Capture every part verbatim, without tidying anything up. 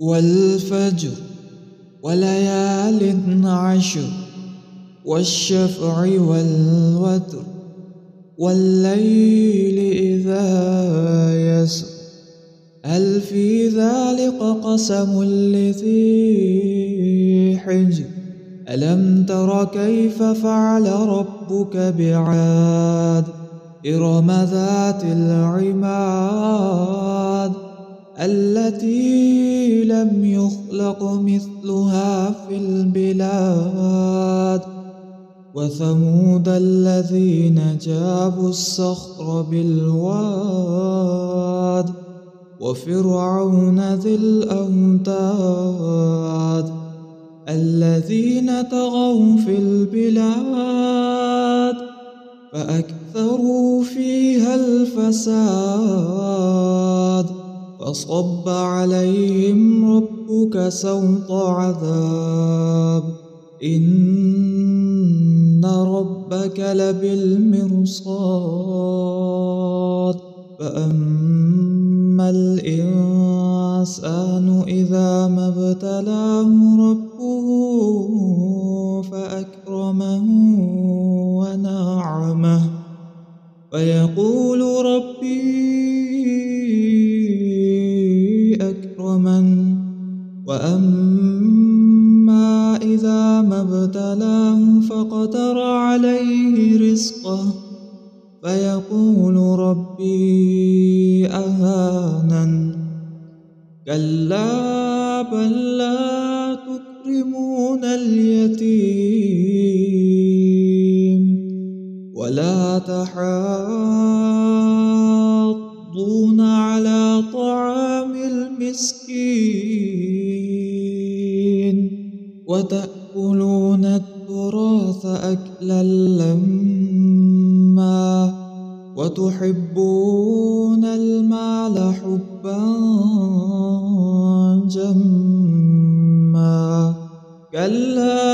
والفجر وليال عشر والشفع والوتر والليل إذا يسر هل في ذلك قسم لذي حجر ألم تر كيف فعل ربك بعاد إرم ذات العماد التي لم يخلق مثلها في البلاد وثمود الذين جابوا الصخر بالواد وفرعون ذي الأوتاد الذين طغوا في البلاد فأكثروا فيها الفساد فصب عليهم ربك سوط عذاب إن ربك لبالمرصاد فأما الإنسان إذا ما ابتلاه ربه فأكرمه ونعمه فيقول ربي أكرمن وأما إذا ما ابتلاه فقدر عليه رزقه فيقول ربي أهانن كلا بل لا تكرمون اليتيم ولا تحاضون على طعام المسكين وتأكلون التراث أكلا لما وتحبون المال حبا جما كلا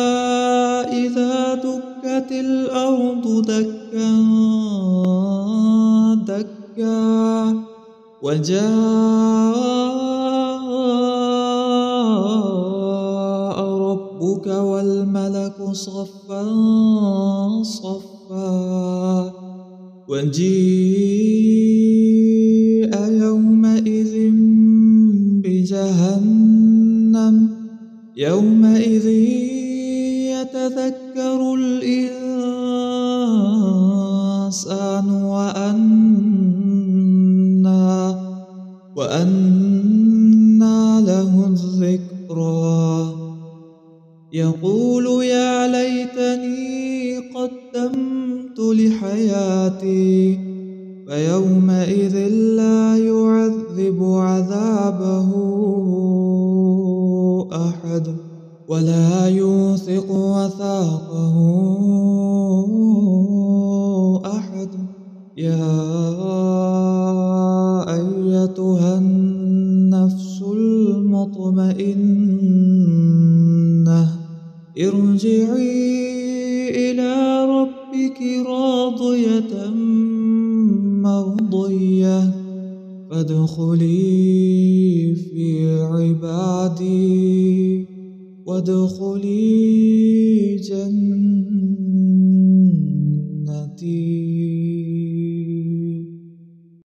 إذا دكت الأرض دكا دكا وجاء ربك والملك صفا صفا وجيء يومئذ بجهنم يومئذ يتذكر الإنسان وأنى وأنى له الذكرى يقول يا ليتني قدمت لحياتي فيومئذ لا يعذب عذابه أحد ولا يوثق وثاقه أحد يا أيتها النفس المطمئنة ارجعي إلى ربك راضية مرضية فادخلي في عبادي وادخلي